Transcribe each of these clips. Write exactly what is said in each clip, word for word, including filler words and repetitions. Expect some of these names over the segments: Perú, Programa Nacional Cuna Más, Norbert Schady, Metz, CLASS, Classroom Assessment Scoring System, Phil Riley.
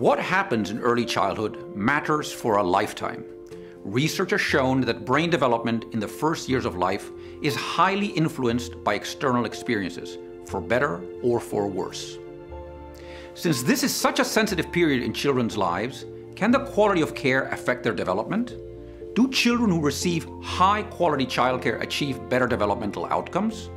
What happens in early childhood matters for a lifetime. Research has shown that brain development in the first years of life is highly influenced by external experiences, for better or for worse. Since this is such a sensitive period in children's lives, can the quality of care affect their development? Do children who receive high-quality childcare achieve better developmental outcomes?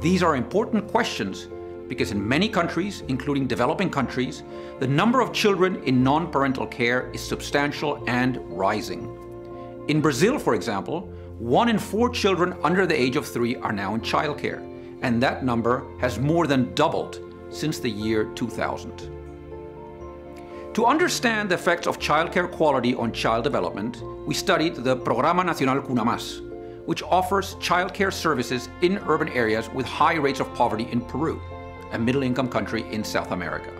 These are important questions because in many countries, including developing countries, the number of children in non-parental care is substantial and rising. In Brazil, for example, one in four children under the age of three are now in childcare, and that number has more than doubled since the year two thousand. To understand the effects of childcare quality on child development, we studied the Programa Nacional Cuna Más, which offers childcare services in urban areas with high rates of poverty in Peru, a middle-income country in South America.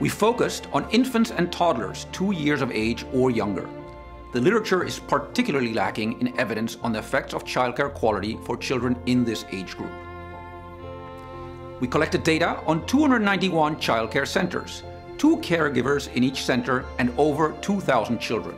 We focused on infants and toddlers two years of age or younger. The literature is particularly lacking in evidence on the effects of childcare quality for children in this age group. We collected data on two hundred ninety-one childcare centers, two caregivers in each center, and over two thousand children.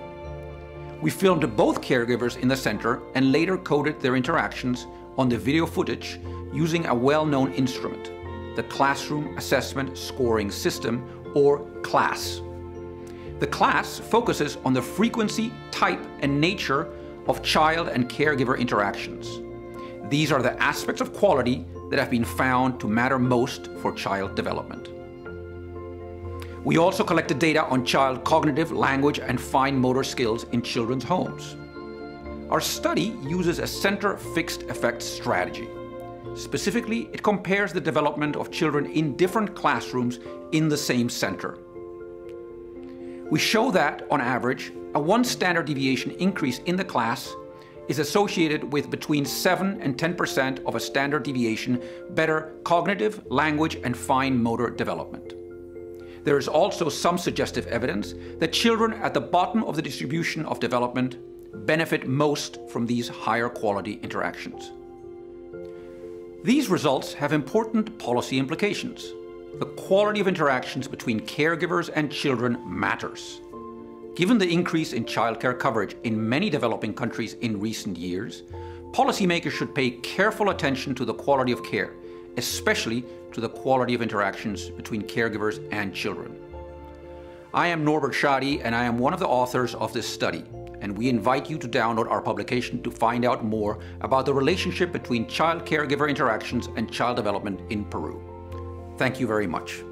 We filmed both caregivers in the center and later coded their interactions on the video footage using a well-known instrument, the Classroom Assessment Scoring System, or CLASS. The CLASS focuses on the frequency, type, and nature of child and caregiver interactions. These are the aspects of quality that have been found to matter most for child development. We also collected data on child cognitive, language, and fine motor skills in children's homes. Our study uses a center-fixed effect strategy. Specifically, it compares the development of children in different classrooms in the same center. We show that, on average, a one standard deviation increase in the class is associated with between seven and ten percent of a standard deviation better cognitive, language, and fine motor development. There is also some suggestive evidence that children at the bottom of the distribution of development benefit most from these higher quality interactions. These results have important policy implications. The quality of interactions between caregivers and children matters. Given the increase in childcare coverage in many developing countries in recent years, policymakers should pay careful attention to the quality of care, especially to the quality of interactions between caregivers and children. I am Norbert Schady, and I am one of the authors of this study, and we invite you to download our publication to find out more about the relationship between child caregiver interactions and child development in Peru. Thank you very much.